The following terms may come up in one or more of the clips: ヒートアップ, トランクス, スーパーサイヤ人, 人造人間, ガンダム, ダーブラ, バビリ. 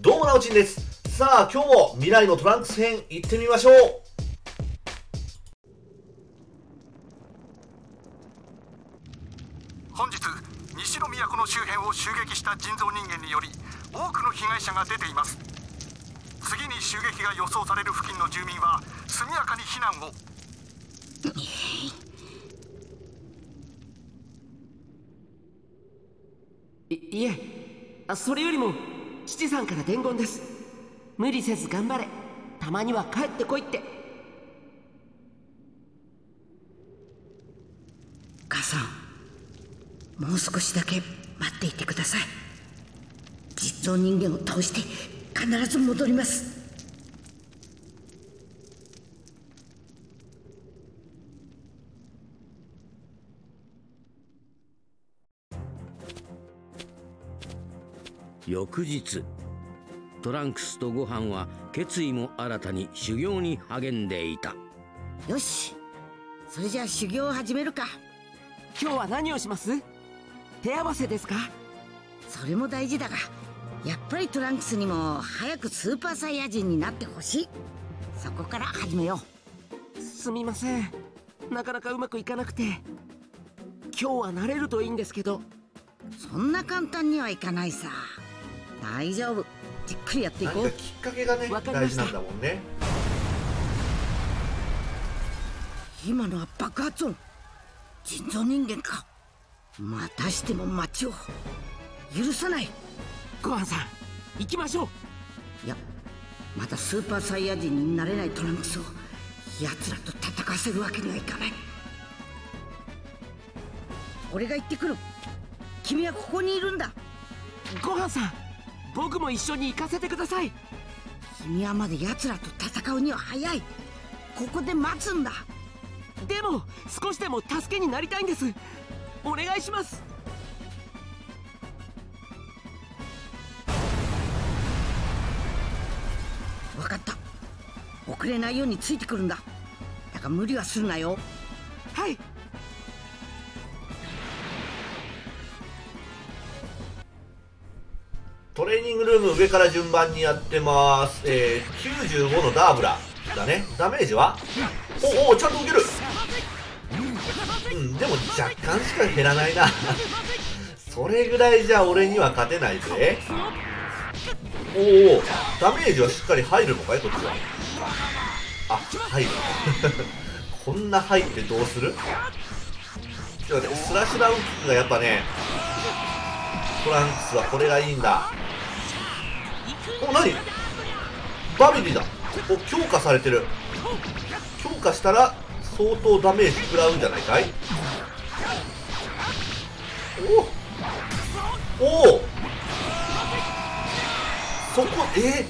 どうもなおちんです。さあ今日も未来のトランクス編行ってみましょう。本日西の都の周辺を襲撃した人造人間により多くの被害者が出ています。次に襲撃が予想される付近の住民は速やかに避難を。いえ、それよりも父さんから伝言です。無理せず頑張れ、たまには帰ってこいって。母さん、もう少しだけ待っていてください。実像人間を倒して必ず戻ります。翌日、トランクスとごはんは決意も新たに修行に励んでいた。よし、それじゃあ修行を始めるか。今日は何をします？手合わせですか？それも大事だが、やっぱりトランクスにも早くスーパーサイヤ人になってほしい。そこから始めよう。すみません、なかなかうまくいかなくて。今日は慣れるといいんですけど。そんな簡単にはいかないさ。大丈夫、じっくりやっていこう。きっかけがね、大事なんだもんね。今のは爆発音。人造人間か。またしても街を許さない。ごはんさん、行きましょう。いや、またスーパーサイヤ人になれないトランクスを奴らと戦わせるわけにはいかない。俺が行ってくる。君はここにいるんだ。ごはんさん、僕も一緒に行かせてください。君はまだ奴らと戦うには早い。ここで待つんだ。でも少しでも助けになりたいんです。お願いします。分かった、遅れないようについてくるんだ。だから無理はするなよ。はい。トレーニングルーム上から順番にやってます。95のダーブラだね。ダメージはおお、ちゃんと受ける。でも若干しか減らないなそれぐらいじゃ俺には勝てないぜ。おお、ダメージはしっかり入るのかい、こっちは。あ、入るこんな入ってどうする？ちょっと待って、スラシュダウンキックがやっぱね、トランクスはこれがいいんだ。お、何？バビリだ。お、強化されてる。強化したら相当ダメージ食らうんじゃないかい。おおお、そこ、レ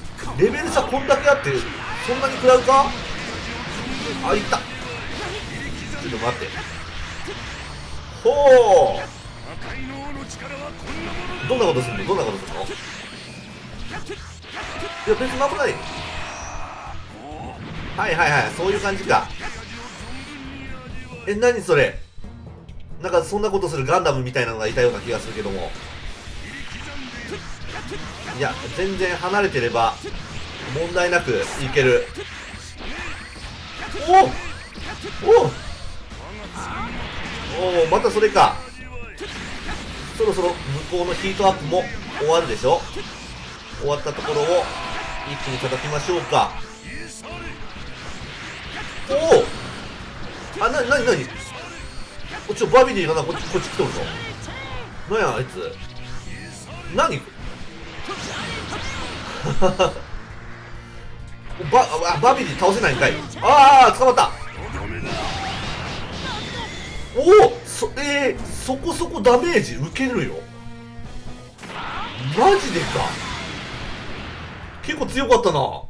ベル差こんだけあってそんなに食らうか。あ、いった。ちょっと待って。ほう、どんなことするの？いや、別になんもない。はいはいはい、そういう感じか。え、何それ？なんかそんなことするガンダムみたいなのがいたような気がするけども。いや、全然離れてれば問題なくいける。おお、またそれか。そろそろ向こうのヒートアップも終わるでしょ。終わったところを一気に叩きましょうか。おお、あ、なにこっちのバビリーがな、こっち来とるぞ。なんやあいつ、何バビリー倒せないんかい。ああ、捕まった。おお、そこそこダメージ受けるよ。マジでか、結構強かったな。